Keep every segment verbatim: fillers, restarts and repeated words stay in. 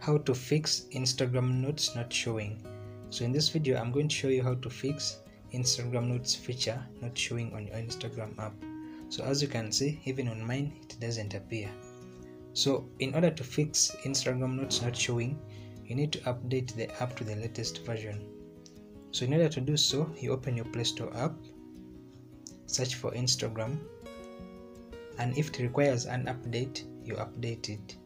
How to fix Instagram notes not showing. So in this video I'm going to show you how to fix Instagram notes feature not showing on your Instagram app. So as you can see, even on mine it doesn't appear. So in order to fix Instagram notes not showing, you need to update the app to the latest version. So in order to do so, you open your Play Store app, search for Instagram, and if it requires an update, you update it.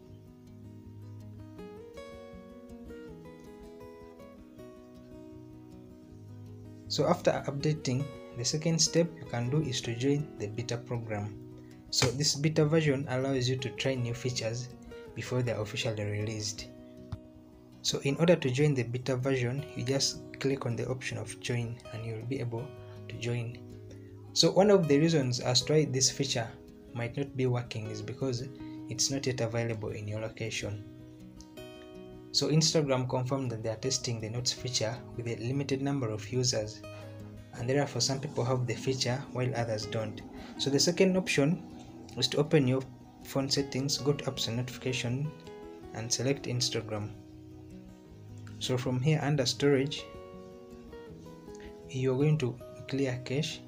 So after updating, the second step you can do is to join the beta program. So this beta version allows you to try new features before they are officially released. So in order to join the beta version, you just click on the option of join and you will be able to join. So one of the reasons as to why this feature might not be working is because it's not yet available in your location. So Instagram confirmed that they are testing the notes feature with a limited number of users, and therefore some people have the feature while others don't. So the second option is to open your phone settings, go to apps and notification, and select Instagram. So from here under storage, you're going to clear cache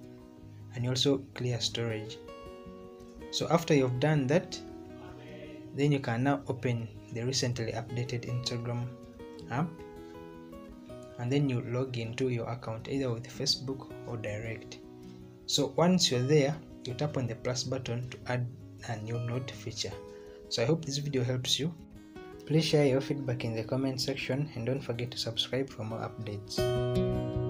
and also clear storage. So after you've done that, then you can now open the recently updated Instagram app, and then you log into your account either with Facebook or direct. So once you're there, you tap on the plus button to add a new note feature. So I hope this video helps you. Please share your feedback in the comment section and don't forget to subscribe for more updates.